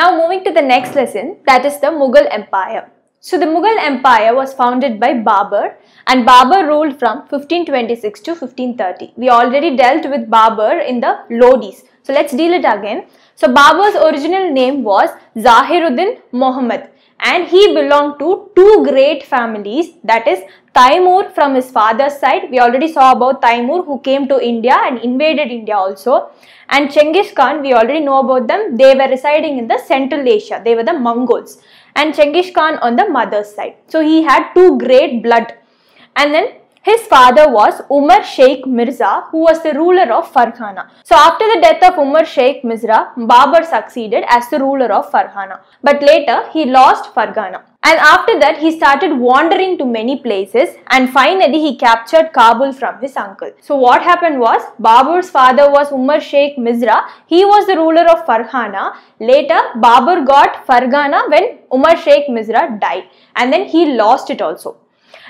Now moving to the next lesson, that is the Mughal Empire. So the Mughal Empire was founded by Babur, and Babur ruled from 1526 to 1530. We already dealt with Babur in the Lodis. So let's deal it again. So Babur's original name was Zahiruddin Mohammed, and he belonged to two great families, that is Taimur from his father's side. We already saw about Taimur who came to India and invaded India also, and Chengis Khan, we already know about them. They were residing in the Central Asia. They were the Mongols. And Chengis Khan on the mother's side. So he had two great blood. And then his father was Umar Sheikh Mirza, who was the ruler of Farghana. So after the death of Umar Sheikh Mirza, Babur succeeded as the ruler of Farghana. But later he lost Farghana. And after that he started wandering to many places, and finally he captured Kabul from his uncle. So what happened was, Babur's father was Umar Sheikh Mirza. He was the ruler of Farghana. Later Babur got Farghana when Umar Sheikh Mirza died, and then he lost it also.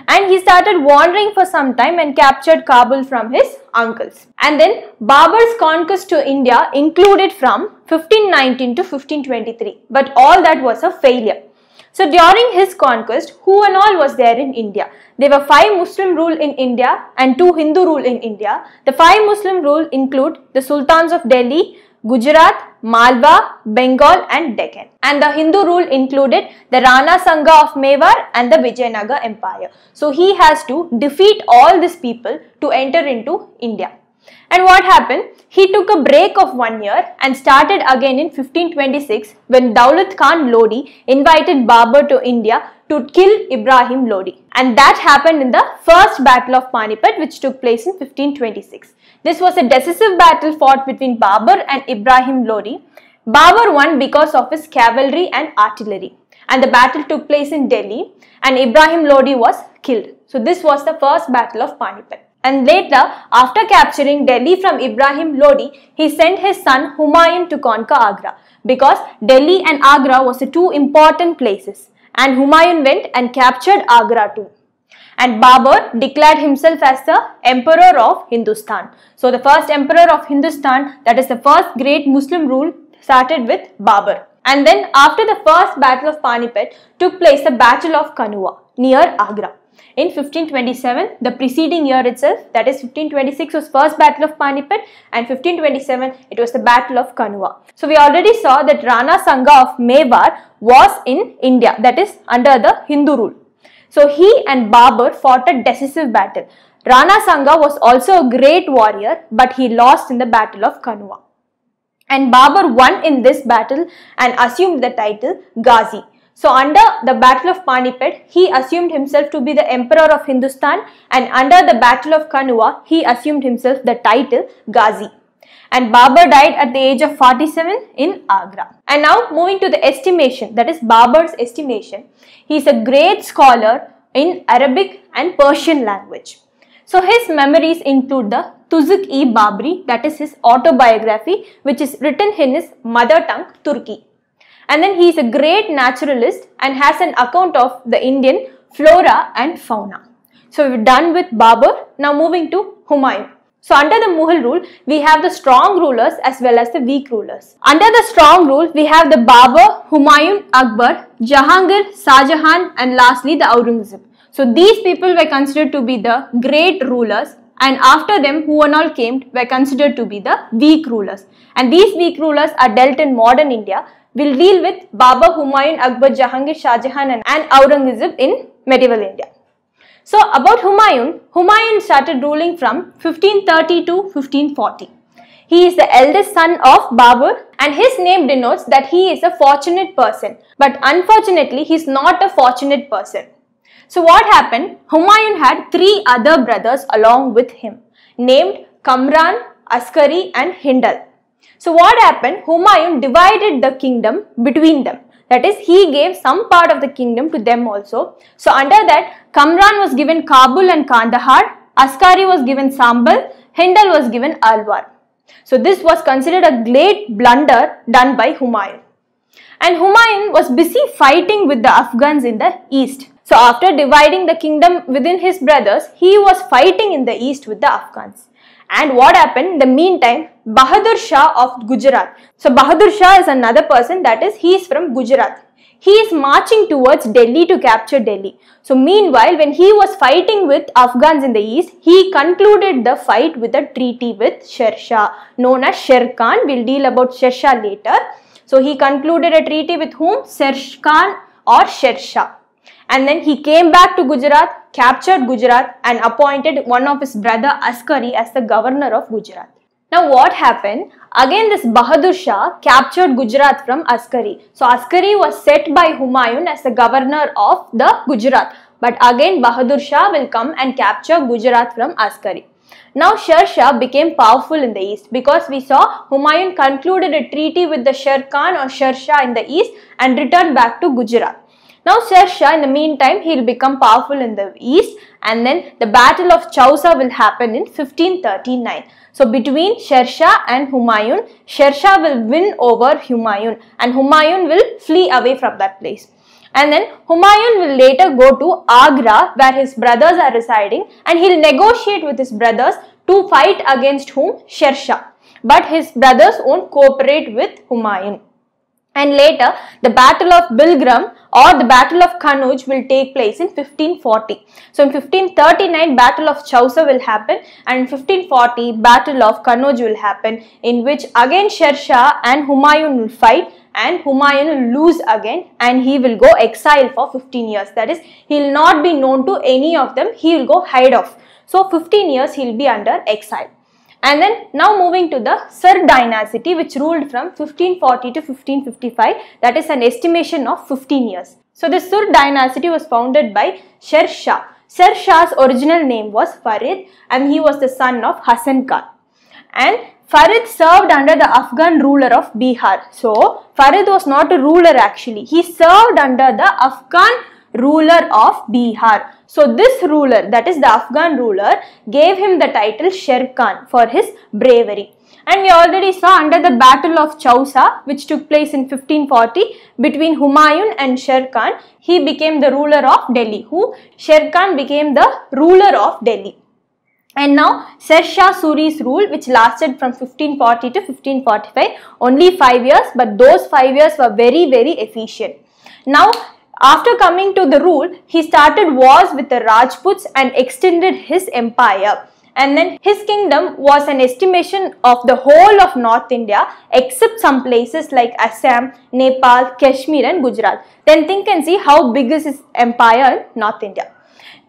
And he started wandering for some time and captured Kabul from his uncles. And then Babur's conquest to India included from 1519 to 1523. But all that was a failure. So during his conquest, who and all was there in India? There were 5 Muslim rule in India and 2 Hindu rule in India. The 5 Muslim rule include the Sultans of Delhi, Gujarat, Malwa, Bengal and Deccan. And the Hindu rule included the Rana Sangha of Mewar and the Vijayanagar Empire. So he has to defeat all these people to enter into India. And what happened? He took a break of 1 year and started again in 1526 when Daulat Khan Lodi invited Babur to India to kill Ibrahim Lodi. And that happened in the first battle of Panipat, which took place in 1526. This was a decisive battle fought between Babur and Ibrahim Lodi. Babur won because of his cavalry and artillery. And the battle took place in Delhi, and Ibrahim Lodi was killed. So this was the first battle of Panipat. And later, after capturing Delhi from Ibrahim Lodi, he sent his son Humayun to conquer Agra, because Delhi and Agra was the two important places, and Humayun went and captured Agra too. And Babur declared himself as the Emperor of Hindustan. So the first Emperor of Hindustan, that is the first great Muslim rule, started with Babur. And then after the first battle of Panipat took place the battle of Kanuwa near Agra. In 1527, the preceding year itself, that is 1526 was first battle of Panipat, and 1527 it was the battle of Kanuwa. So we already saw that Rana Sangha of Mewar was in India, that is under the Hindu rule. So he and Babur fought a decisive battle. Rana Sangha was also a great warrior, but he lost in the battle of Kanuwa. And Babur won in this battle and assumed the title Ghazi. So under the battle of Panipat, he assumed himself to be the Emperor of Hindustan, and under the battle of Kanuwa, he assumed himself the title Ghazi. And Babur died at the age of 47 in Agra. And now moving to the estimation, that is Babur's estimation. He is a great scholar in Arabic and Persian language. So his memories include the Tuzuk-e-Babri, that is his autobiography, which is written in his mother tongue, Turki. And then he is a great naturalist and has an account of the Indian flora and fauna. So we're done with Babur. Now moving to Humayun. So under the Mughal rule, we have the strong rulers as well as the weak rulers. Under the strong rule, we have the Babur, Humayun, Akbar, Jahangir, Shah Jahan, and lastly the Aurangzeb. So these people were considered to be the great rulers, and after them who and all came were considered to be the weak rulers. And these weak rulers are dealt in modern India. We'll deal with Babur, Humayun, Akbar, Jahangir, Shah Jahan and Aurangzeb in medieval India. So about Humayun, Humayun started ruling from 1530 to 1540. He is the eldest son of Babur, and his name denotes that he is a fortunate person. But unfortunately, he is not a fortunate person. So what happened? Humayun had 3 other brothers along with him, named Kamran, Askari and Hindal. So what happened? Humayun divided the kingdom between them. That is, he gave some part of the kingdom to them also. So under that, Kamran was given Kabul and Kandahar, Askari was given Sambal, Hindal was given Alwar. So this was considered a great blunder done by Humayun. And Humayun was busy fighting with the Afghans in the east. So after dividing the kingdom within his brothers, he was fighting in the east with the Afghans. And what happened in the meantime? Bahadur Shah of Gujarat. So Bahadur Shah is another person, that is, he is from Gujarat. He is marching towards Delhi to capture Delhi. So meanwhile, when he was fighting with Afghans in the east, he concluded the fight with a treaty with Sher Shah, known as Sher Khan. We'll deal about Sher Shah later. So he concluded a treaty with whom? Sher Khan or Sher Shah. And then he came back to Gujarat, captured Gujarat and appointed one of his brother Askari as the governor of Gujarat. Now what happened? Again this Bahadur Shah captured Gujarat from Askari. So Askari was set by Humayun as the governor of the Gujarat. But again Bahadur Shah will come and capture Gujarat from Askari. Now Sher Shah became powerful in the east, because we saw Humayun concluded a treaty with the Sher Khan or Sher Shah in the east and returned back to Gujarat. Now Sher Shah, in the meantime, he will become powerful in the east, and then the battle of Chausa will happen in 1539. So between Sher Shah and Humayun, Sher Shah will win over Humayun and Humayun will flee away from that place. And then Humayun will later go to Agra, where his brothers are residing, and he will negotiate with his brothers to fight against whom? Sher Shah. But his brothers won't cooperate with Humayun. And later, the Battle of Bilgram or the Battle of Kanauj will take place in 1540. So, in 1539, Battle of Chausa will happen, and in 1540, Battle of Kanauj will happen, in which again Sher Shah and Humayun will fight, and Humayun will lose again and he will go exile for 15 years. That is, he will not be known to any of them. He will go hide off. So, 15 years he will be under exile. And then now moving to the Sur dynasty, which ruled from 1540 to 1555, that is an estimation of 15 years. So the Sur dynasty was founded by Sher Shah. Sher Shah's original name was Farid and he was the son of Hasan Khan. And Farid served under the Afghan ruler of Bihar. So Farid was not a ruler actually, he served under the Afghan ruler of Bihar. So this ruler, that is the Afghan ruler, gave him the title Sher Khan for his bravery. And we already saw under the Battle of Chausa, which took place in 1540 between Humayun and Sher Khan, he became the ruler of Delhi. Sher Khan became the ruler of Delhi. And now Sher Shah Suri's rule, which lasted from 1540 to 1545, only 5 years, but those 5 years were very, very efficient. Now after coming to the rule, he started wars with the Rajputs and extended his empire. And then his kingdom was an estimation of the whole of North India, except some places like Assam, Nepal, Kashmir and Gujarat. Then think and see how big is his empire in North India.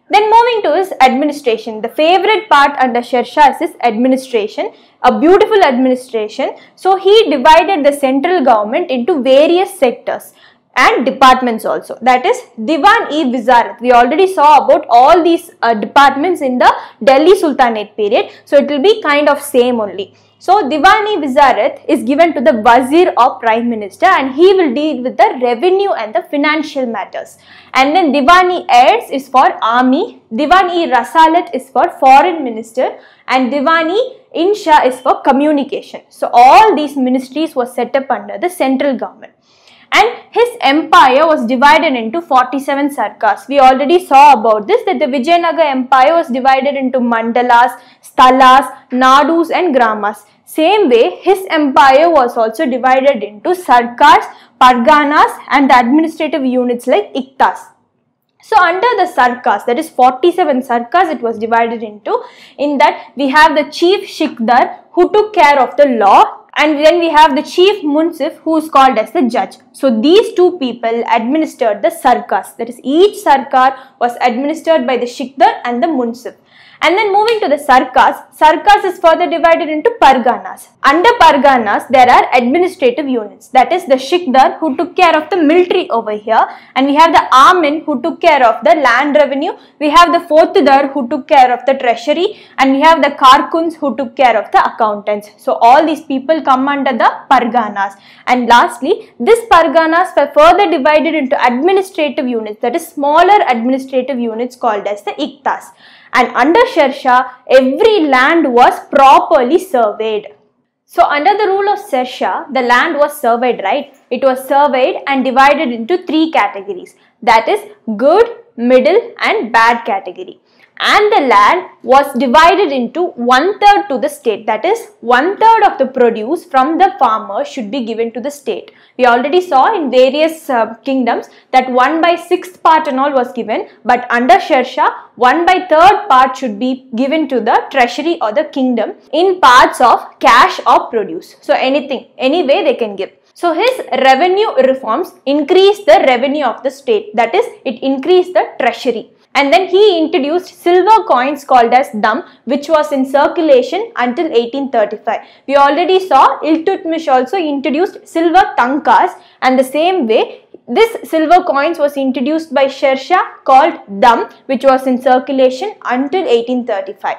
Then moving to his administration, the favorite part under Sher Shah is his administration, a beautiful administration. So he divided the central government into various sectors and departments also, that is Diwan-e-Wizarat. We already saw about all these departments in the Delhi Sultanate period, so it will be kind of same only. So Diwan-e-Wizarat is given to the Wazir or Prime Minister and he will deal with the revenue and the financial matters. And then Diwan-e-Aids is for army, Diwan-e-Rasalat is for foreign minister and Diwan-e-Insha is for communication. So all these ministries were set up under the central government. And his empire was divided into 47 sarkars. We already saw about this, that the Vijayanagar empire was divided into mandalas, stalas, nadus and gramas. Same way, his empire was also divided into sarkars, parganas and the administrative units like iktas. So under the sarkars, that is 47 sarkars, it was divided into, in that we have the chief Shikdar who took care of the law. And then we have the chief munsif, who is called as the judge. So these two people administered the sarkars. That is, each sarkar was administered by the Shikdar and the munsif. And then moving to the sarkars, sarkars is further divided into parganas. Under parganas, there are administrative units. That is the Shikdar who took care of the military over here. And we have the Amin who took care of the land revenue. We have the Fotiddar who took care of the treasury. And we have the Karkuns who took care of the accountants. So all these people come under the parganas. And lastly, these parganas were further divided into administrative units. That is smaller administrative units called as the iktas. And under Sher Shah, every land was properly surveyed. So under the rule of Sher Shah, the land was surveyed, right? It was surveyed and divided into three categories. That is good, middle and bad category. and the land was divided into 1/3 to the state. That is, 1/3 of the produce from the farmer should be given to the state. We already saw in various kingdoms that 1/6 part and all was given, but under Sher Shah, 1/3 part should be given to the treasury or the kingdom in parts of cash or produce. So anything, any way they can give. So his revenue reforms increased the revenue of the state, that is, it increased the treasury. And then he introduced silver coins called as dham, which was in circulation until 1835. We already saw Iltutmish also introduced silver tankas, and the same way this silver coins was introduced by Sher Shah called dham, which was in circulation until 1835.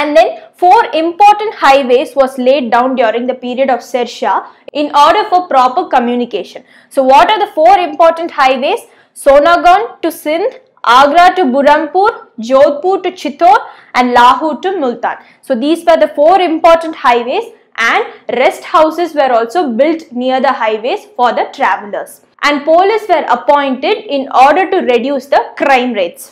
And then 4 important highways was laid down during the period of Sher Shah in order for proper communication. So what are the 4 important highways? Sonagon to Sindh, Agra to Burhanpur, Jodhpur to Chittor, and Lahore to Multan. So these were the 4 important highways, and rest houses were also built near the highways for the travellers. And police were appointed in order to reduce the crime rates.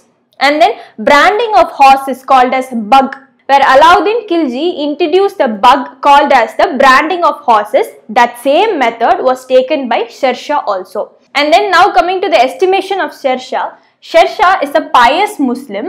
And then branding of horses called as bug, where Alauddin Khilji introduced the bug called as the branding of horses. That same method was taken by Sher Shah also. And then now coming to the estimation of Sher Shah. Sher Shah is a pious Muslim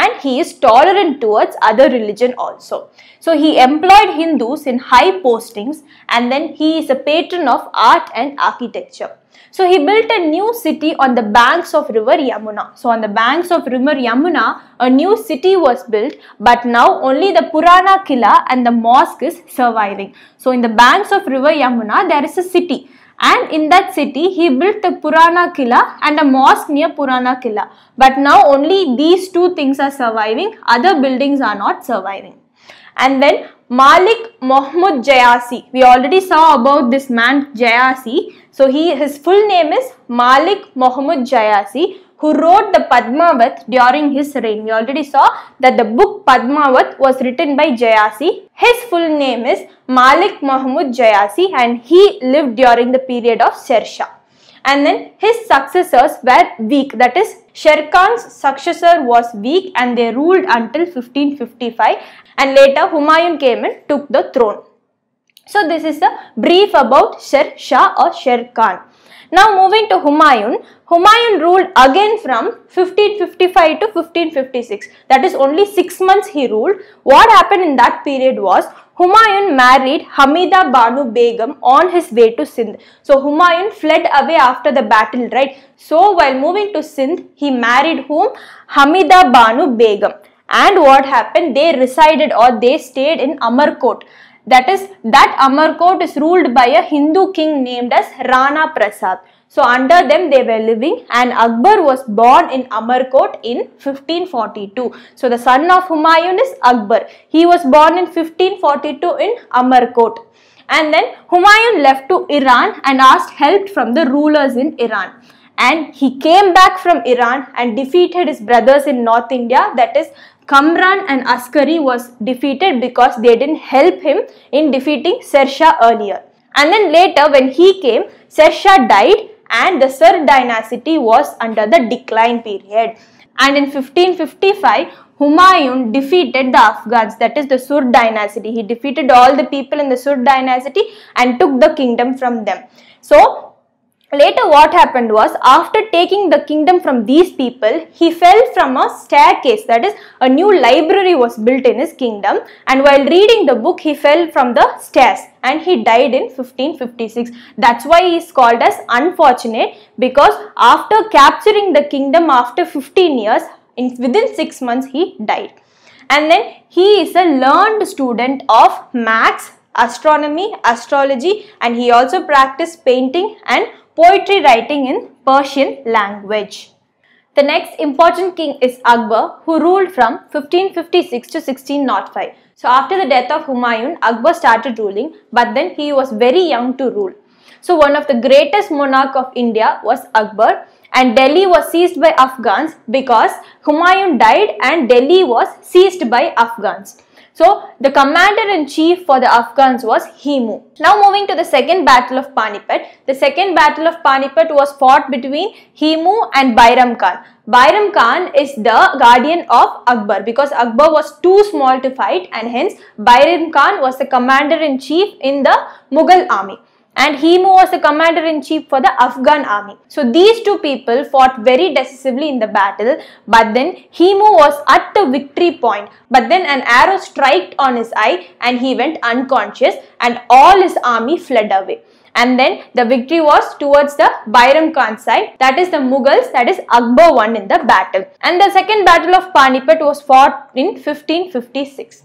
and he is tolerant towards other religion also. So he employed Hindus in high postings, and then he is a patron of art and architecture. So he built a new city on the banks of river Yamuna. So on the banks of river Yamuna, a new city was built, but now only the Purana Killa and the mosque is surviving. So in the banks of river Yamuna, there is a city. And in that city, he built the Purana Killa and a mosque near Purana Killa. But now only these 2 things are surviving, other buildings are not surviving. And then Malik Muhammad Jayasi. We already saw about this man Jayasi. So his full name is Malik Muhammad Jayasi, who wrote the Padmavat during his reign. We already saw that the book Padmavat was written by Jayasi. His full name is Malik Muhammad Jayasi, and he lived during the period of Sher Shah. And then his successors were weak, that is, Sher Khan's successor was weak and they ruled until 1555, and later Humayun came and took the throne. So this is a brief about Sher Shah or Sher Khan. Now moving to Humayun. Humayun ruled again from 1555 to 1556. That is, only 6 months he ruled. What happened in that period was, Humayun married Hamida Banu Begum on his way to Sindh. So Humayun fled away after the battle, right? So while moving to Sindh, he married whom? Hamida Banu Begum. And what happened? They resided or they stayed in Amarkot. That is, that Amarkot is ruled by a Hindu king named as Rana Prasad. So under them they were living, and Akbar was born in Amarkot in 1542. So the son of Humayun is Akbar. He was born in 1542 in Amarkot. And then Humayun left to Iran and asked help from the rulers in Iran. And he came back from Iran and defeated his brothers in North India, that is, Kamran and Askari was defeated because they didn't help him in defeating Sher Shah earlier. And then later when he came, Sher Shah died and the Sur dynasty was under the decline period. And in 1555, Humayun defeated the Afghans, that is the Sur dynasty. He defeated all the people in the Sur dynasty and took the kingdom from them. So later what happened was, after taking the kingdom from these people, he fell from a staircase, that is, a new library was built in his kingdom, and while reading the book he fell from the stairs and he died in 1556. That's why he is called as unfortunate, because after capturing the kingdom after 15 years, within 6 months he died. And then he is a learned student of maths, astronomy, astrology, and he also practiced painting and poetry writing in Persian language. The next important king is Akbar, who ruled from 1556 to 1605. So after the death of Humayun, Akbar started ruling, but then he was very young to rule. So one of the greatest monarch of India was Akbar, and Delhi was seized by Afghans because Humayun died and Delhi was seized by Afghans. So the commander-in-chief for the Afghans was Himu. Now moving to the second battle of Panipat. The second battle of Panipat was fought between Himu and Bairam Khan. Bairam Khan is the guardian of Akbar because Akbar was too small to fight, and hence Bairam Khan was the commander-in-chief in the Mughal army. And Himu was the commander-in-chief for the Afghan army. So these two people fought very decisively in the battle, but then Himu was at the victory point, but then an arrow struck on his eye and he went unconscious and all his army fled away. And then the victory was towards the Bairam Khan side, that is the Mughals, that is Akbar won in the battle. And the second battle of Panipat was fought in 1556.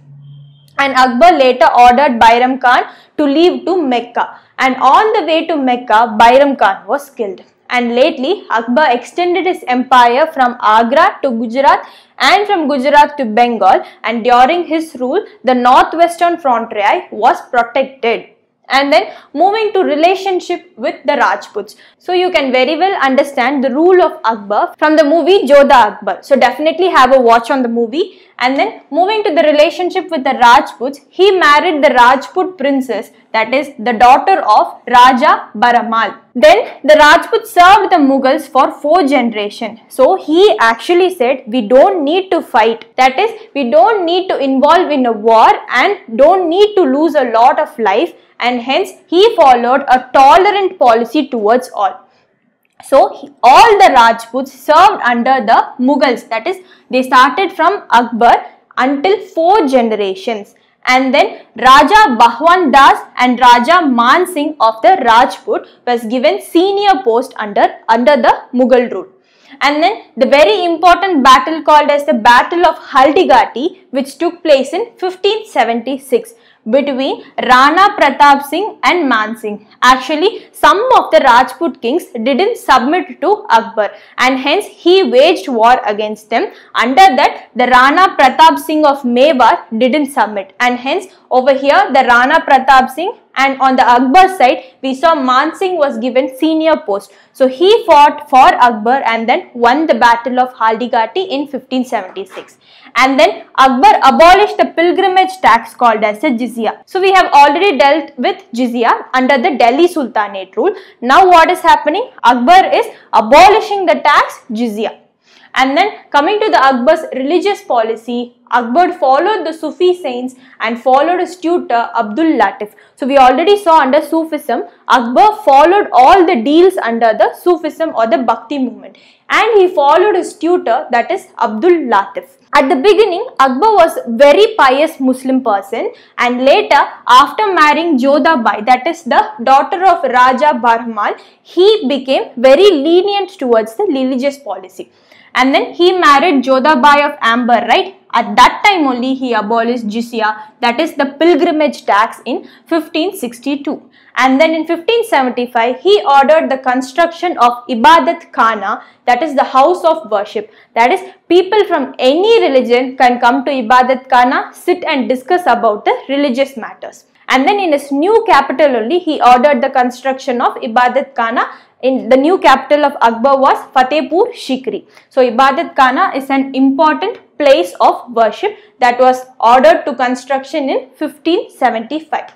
And Akbar later ordered Bairam Khan to leave to Mecca. And on the way to Mecca, Bairam Khan was killed. And lately, Akbar extended his empire from Agra to Gujarat and from Gujarat to Bengal. And during his rule, the northwestern frontier was protected. And then moving to relationship with the Rajputs. So you can very well understand the rule of Akbar from the movie Jodha Akbar. So definitely have a watch on the movie. And then moving to the relationship with the Rajputs, he married the Rajput princess, that is the daughter of Raja Baramal. Then the Rajputs served the Mughals for 4 generations. So he actually said, we don't need to fight. That is, we don't need to involve in a war and don't need to lose a lot of life. And hence he followed a tolerant policy towards all. So all the Rajputs served under the Mughals, that is they started from Akbar until 4 generations. And then Raja Bahwan Das and Raja Man Singh of the Rajput was given senior post under the Mughal rule. And then the very important battle called as the Battle of Haldigati, which took place in 1576. Between Rana Pratap Singh and Man Singh. Actually, some of the Rajput kings didn't submit to Akbar and hence he waged war against them. Under that, the Rana Pratap Singh of Mewar didn't submit, and hence over here the Rana Pratap Singh, and on the Akbar side we saw Man Singh was given senior post. So he fought for Akbar and then won the Battle of Haldigati in 1576. And then Akbar abolished the pilgrimage tax called as the jizya. So we have already dealt with jizya under the Delhi Sultanate rule. Now what is happening? Akbar is abolishing the tax jizya. And then coming to the Akbar's religious policy, Akbar followed the Sufi saints and followed his tutor Abdul Latif. So we already saw under Sufism, Akbar followed all the deals under the Sufism or the Bhakti movement. And he followed his tutor, that is Abdul Latif. At the beginning, Akbar was a very pious Muslim person, and later after marrying Jodhabai, that is the daughter of Raja Barhamal, he became very lenient towards the religious policy. And then he married Jodhabai of Amber, right? At that time only he abolished jizya, that is the pilgrimage tax, in 1562. And then in 1575 he ordered the construction of Ibadat Khana, that is the house of worship. That is, people from any religion can come to Ibadat Khana, sit and discuss about the religious matters. And then in his new capital only he ordered the construction of Ibadat Khana. In the new capital of Akbar was Fatehpur Sikri. So Ibadat Khana is an important place of worship that was ordered to construction in 1575.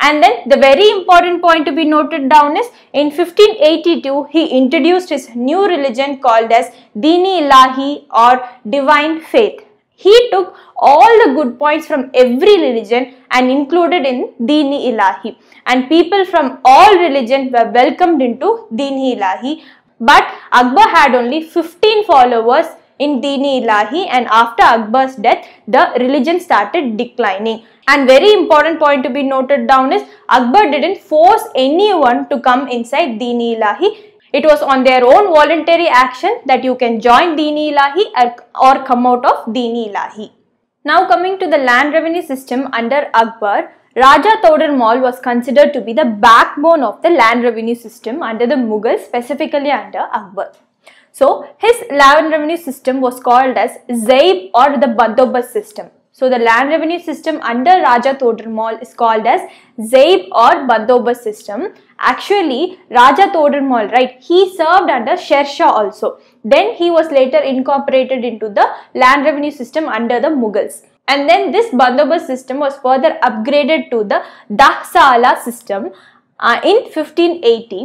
And then the very important point to be noted down is, in 1582 he introduced his new religion called as Dini Ilahi or Divine Faith. He took all the good points from every religion and included in Dini Ilahi. And people from all religions were welcomed into Dini Ilahi. But Akbar had only 15 followers in Dini Ilahi, and after Akbar's death, the religion started declining. And very important point to be noted down is, Akbar didn't force anyone to come inside Dini Ilahi. It was on their own voluntary action that you can join Dini Ilahi or come out of Dini Ilahi. Now coming to the land revenue system under Akbar, Raja Todarmal was considered to be the backbone of the land revenue system under the Mughals, specifically under Akbar. So his land revenue system was called as Zaib or the Bandobast system. So the land revenue system under Raja Todarmal is called as Zaib or Bandobast system. Actually, Raja Todarmal, right, he served under Sher Shah also. Then he was later incorporated into the land revenue system under the Mughals. And then this Bandobas system was further upgraded to the Dahsala system in 1580.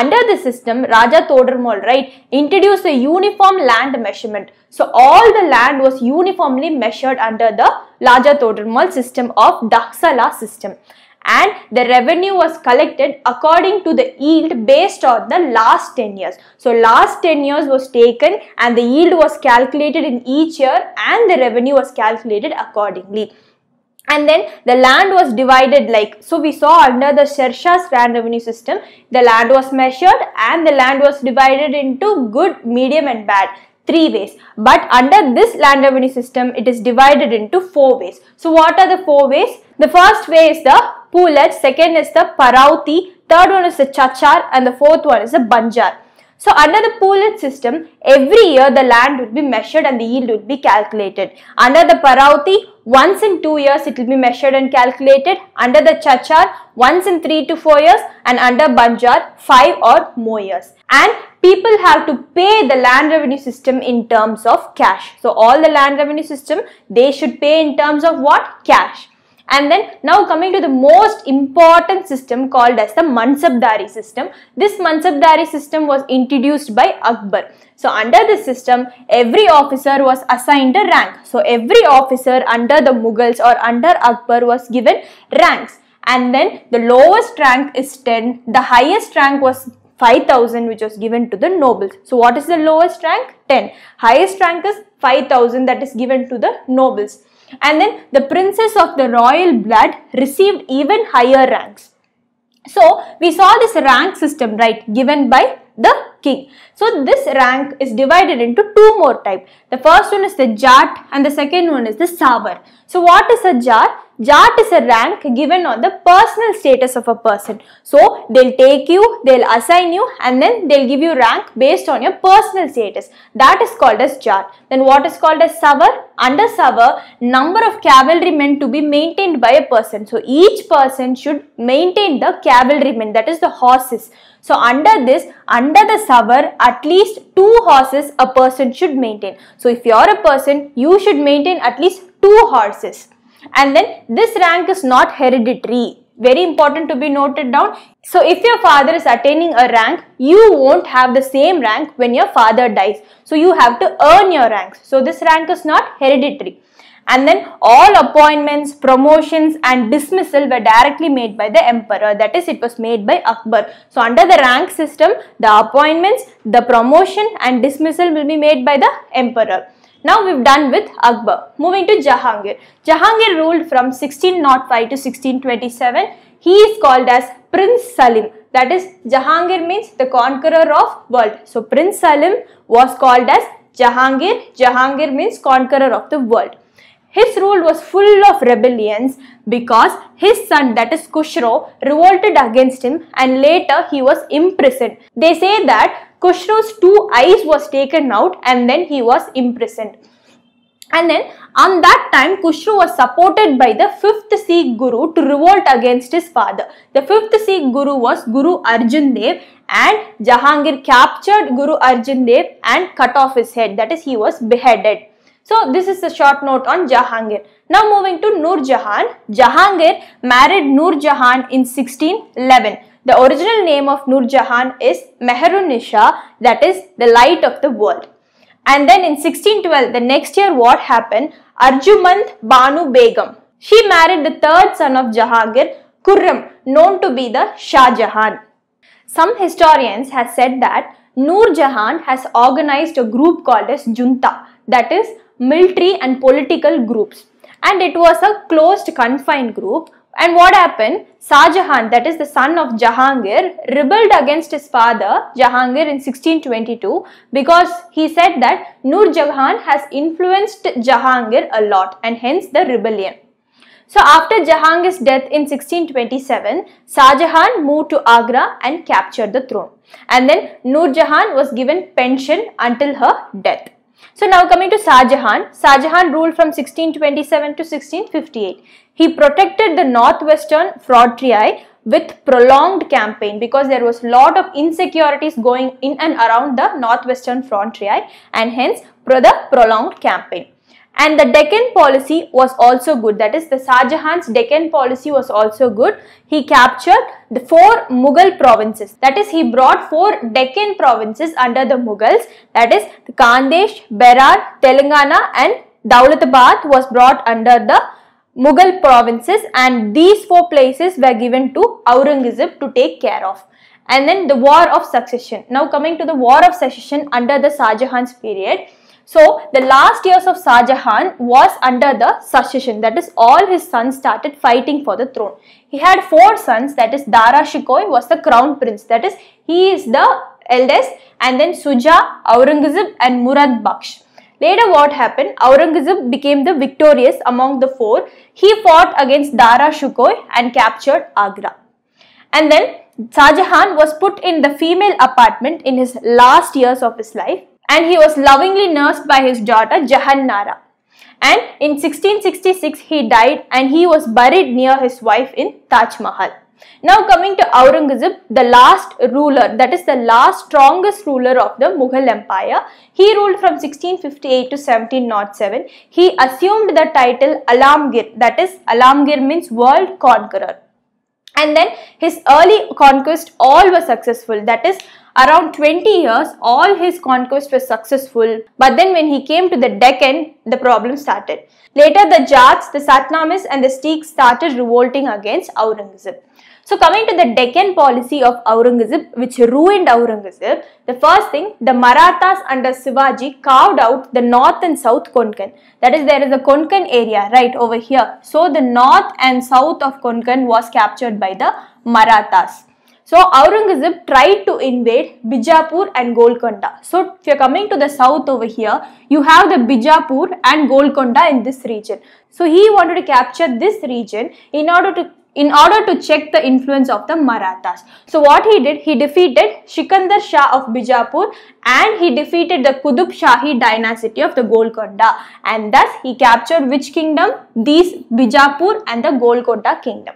Under the system, Raja Todarmal, right, introduced a uniform land measurement. So, all the land was uniformly measured under the Raja Todarmal system of Dahsala system. And the revenue was collected according to the yield based on the last 10 years. So, last 10 years was taken and the yield was calculated in each year and the revenue was calculated accordingly. And then the land was divided like, so we saw under the Sher Shah's land revenue system, the land was measured and the land was divided into good, medium and bad. Three ways. But under this land revenue system, it is divided into four ways. So what are the four ways? The first way is the Pulat, second is the Parauti, third one is the Chachar and the fourth one is the Banjar. So under the Pulat system, every year the land would be measured and the yield would be calculated. Under the Parauti, once in 2 years it will be measured and calculated. Under the Chachar, once in 3 to 4 years, and under Banjar, 5 or more years. And people have to pay the land revenue system in terms of cash. So all the land revenue system, they should pay in terms of what? Cash. And then now coming to the most important system called as the Mansabdari system. This Mansabdari system was introduced by Akbar. So under this system, every officer was assigned a rank. So every officer under the Mughals or under Akbar was given ranks. And then the lowest rank is 10. The highest rank was 5,000, which was given to the nobles. So what is the lowest rank? 10. Highest rank is 5,000, that is given to the nobles. And then the princes of the royal blood received even higher ranks. So we saw this rank system, right, given by the king. So this rank is divided into two more types. The first one is the Jat and the second one is the Savar. So what is a Jat? Jat is a rank given on the personal status of a person. So they'll take you, they'll assign you and then they'll give you rank based on your personal status. That is called as Jat. Then what is called as Savar? Under Savar, number of cavalrymen to be maintained by a person. So each person should maintain the cavalrymen, that is the horses. So under this, under the Savar, at least 2 horses a person should maintain. So if you are a person, you should maintain at least 2 horses. And then this rank is not hereditary. Very important to be noted down. So if your father is attaining a rank, you won't have the same rank when your father dies. So you have to earn your ranks. So this rank is not hereditary. And then all appointments, promotions and dismissal were directly made by the emperor. That is, it was made by Akbar. So under the rank system, the appointments, the promotion and dismissal will be made by the emperor. Now we've done with Akbar. Moving to Jahangir. Jahangir ruled from 1605 to 1627. He is called as Prince Salim. That is, Jahangir means the conqueror of world. So Prince Salim was called as Jahangir. Jahangir means conqueror of the world. His rule was full of rebellions because his son, that is Kushro, revolted against him and later he was imprisoned. They say that Kushro's 2 eyes was taken out and then he was imprisoned. And then on that time, Kushru was supported by the 5th Sikh Guru to revolt against his father. The 5th Sikh Guru was Guru Arjan Dev, and Jahangir captured Guru Arjan Dev and cut off his head. That is, he was beheaded. So this is a short note on Jahangir. Now moving to Nur Jahan. Jahangir married Nur Jahan in 1611. The original name of Nur Jahan is Mehrun-Nisha, that is the light of the world. And then in 1612, the next year what happened? Arjumand Banu Begum. She married the 3rd son of Jahangir, Khurram, known to be the Shah Jahan. Some historians have said that Nur Jahan has organized a group called as Junta, that is military and political groups, and it was a closed confined group. And what happened? Shah Jahan, that is the son of Jahangir, rebelled against his father Jahangir in 1622 because he said that Nur Jahan has influenced Jahangir a lot and hence the rebellion. So after Jahangir's death in 1627, Shah Jahan moved to Agra and captured the throne. And then Nur Jahan was given pension until her death. So now coming to Shah Jahan. Shah Jahan ruled from 1627 to 1658. He protected the northwestern frontier with prolonged campaign because there was a lot of insecurities going in and around the northwestern frontier, and hence the prolonged campaign. And the Deccan policy was also good. That is, the Shah Jahan's Deccan policy was also good. He captured the 4 Mughal provinces. That is, he brought 4 Deccan provinces under the Mughals. That is, Khandesh, Berar, Telangana and Daulatabad was brought under the Mughal provinces, and these 4 places were given to Aurangzeb to take care of. And then the War of Succession. Now coming to the War of Succession under the Shah Jahan's period. So, the last years of Shah Jahan was under the succession, that is, all his sons started fighting for the throne. He had 4 sons, that is, Dara Shikoh was the crown prince, that is, he is the eldest, and then Suja, Aurangzeb and Murad Baksh. Later what happened, Aurangzeb became the victorious among the 4. He fought against Dara Shikoh and captured Agra. And then Shah Jahan was put in the female apartment in his last years of his life. And he was lovingly nursed by his daughter Jahan Nara. And in 1666 he died and he was buried near his wife in Taj Mahal. Now coming to Aurangzeb, the last ruler, that is the last strongest ruler of the Mughal Empire. He ruled from 1658 to 1707. He assumed the title Alamgir, that is Alamgir means world conqueror. And then his early conquests all were successful, that is around 20 years all his conquests were successful, but then when he came to the Deccan, the problem started. Later the Jats, the Satnamis and the Sikhs started revolting against Aurangzeb. So coming to the Deccan policy of Aurangzeb which ruined Aurangzeb, the first thing, the Marathas under Shivaji carved out the north and south Konkan. That is, there is a Konkan area right over here. So the north and south of Konkan was captured by the Marathas. So Aurangzeb tried to invade Bijapur and Golconda. So if you are coming to the south over here, you have the Bijapur and Golconda in this region. So he wanted to capture this region in order to check the influence of the Marathas. So what he did, he defeated Sikandar Shah of Bijapur and he defeated the Qutub Shahi dynasty of the Golconda, and thus he captured which kingdom? These Bijapur and the Golconda kingdom.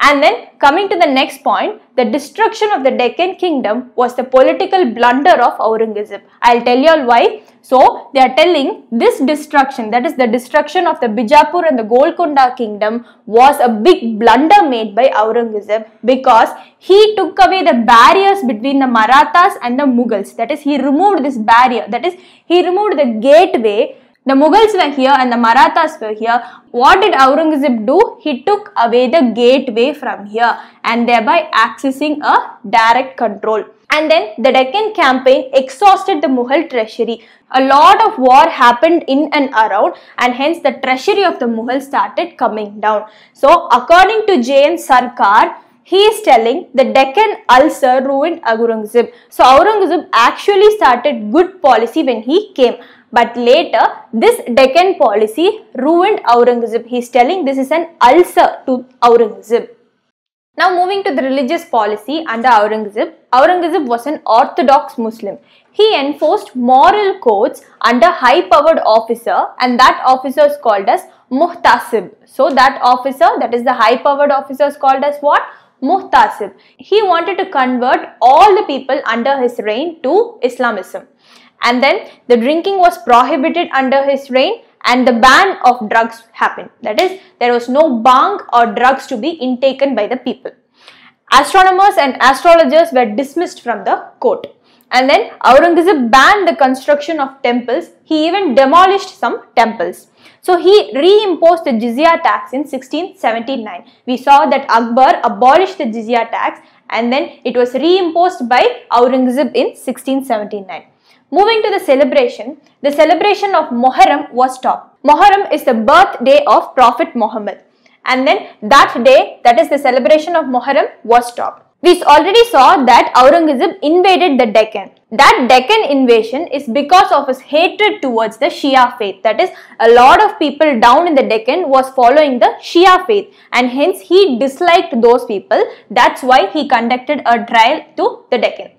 And then coming to the next point, the destruction of the Deccan kingdom was the political blunder of Aurangzeb. I'll tell you all why. So they are telling this destruction, that is the destruction of the Bijapur and the Golconda kingdom, was a big blunder made by Aurangzeb, because he took away the barriers between the Marathas and the Mughals. That is, he removed this barrier, that is, he removed the gateway. The Mughals were here and the Marathas were here. What did Aurangzeb do? He took away the gateway from here and thereby accessing a direct control. And then the Deccan campaign exhausted the Mughal treasury. A lot of war happened in and around, and hence the treasury of the Mughal started coming down. So according to J.N. Sarkar, he is telling the Deccan ulcer ruined Aurangzeb. So Aurangzeb actually started good policy when he came. But later, this Deccan policy ruined Aurangzeb. He is telling this is an ulcer to Aurangzeb. Now moving to the religious policy under Aurangzeb. Aurangzeb was an orthodox Muslim. He enforced moral codes under high-powered officer, and that officer is called as Muhtasib. So that officer, that is the high-powered officer, is called as what? Muhtasib. He wanted to convert all the people under his reign to Islamism. And then the drinking was prohibited under his reign and the ban of drugs happened. That is, there was no bhang or drugs to be intaken by the people. Astronomers and astrologers were dismissed from the court. And then Aurangzeb banned the construction of temples. He even demolished some temples. So he reimposed the jizya tax in 1679. We saw that Akbar abolished the jizya tax and then it was reimposed by Aurangzeb in 1679. Moving to the celebration of Muharram was stopped. Muharram is the birthday of Prophet Muhammad, and then that day, that is the celebration of Muharram, was stopped. We already saw that Aurangzeb invaded the Deccan. That Deccan invasion is because of his hatred towards the Shia faith. That is, a lot of people down in the Deccan was following the Shia faith, and hence he disliked those people. That's why he conducted a trial to the Deccan.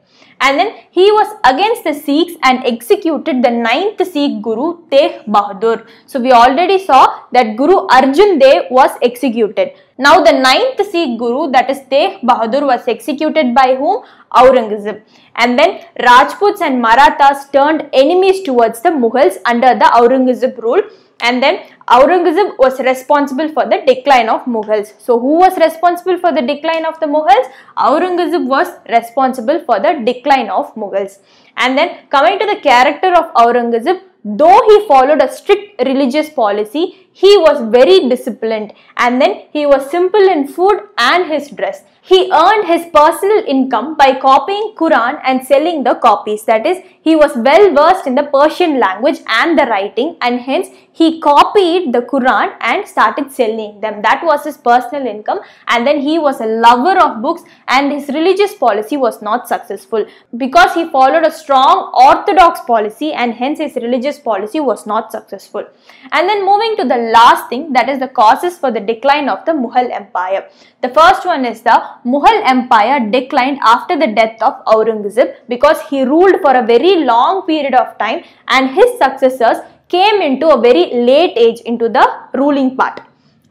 And then he was against the Sikhs and executed the 9th Sikh Guru Tegh Bahadur. So we already saw that Guru Arjan Dev was executed. Now the 9th Sikh Guru, that is Tegh Bahadur, was executed by whom? Aurangzeb. And then Rajputs and Marathas turned enemies towards the Mughals under the Aurangzeb rule. and then Aurangzeb was responsible for the decline of Mughals. So who was responsible for the decline of the Mughals? Aurangzeb was responsible for the decline of Mughals. And then coming to the character of Aurangzeb, though he followed a strict religious policy, he was very disciplined, and then he was simple in food and his dress. He earned his personal income by copying Quran and selling the copies. That is, he was well versed in the Persian language and the writing, and hence he copied the Quran and started selling them. That was his personal income, and then he was a lover of books, and his religious policy was not successful because he followed a strong orthodox policy, and hence his religious policy was not successful. And then moving to the last thing, that is the causes for the decline of the Mughal Empire. The first one is the Mughal Empire declined after the death of Aurangzeb because he ruled for a very long period of time, and his successors came into a very late age into the ruling part.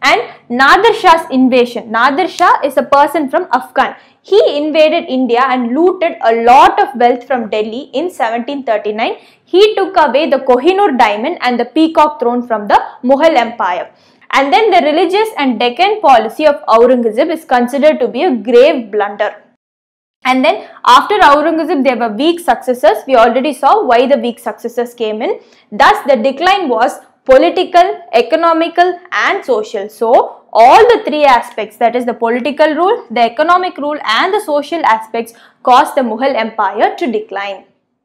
And Nadir Shah's invasion. Nadir Shah is a person from Afghan. He invaded India and looted a lot of wealth from Delhi in 1739. He took away the Kohinoor diamond and the peacock throne from the Mughal Empire. And then the religious and Deccan policy of Aurangzeb is considered to be a grave blunder. And then after Aurangzeb, there were weak successors. We already saw why the weak successors came in. Thus, the decline was political, economical and social. So, all the three aspects, that is the political rule, the economic rule and the social aspects, caused the Mughal Empire to decline.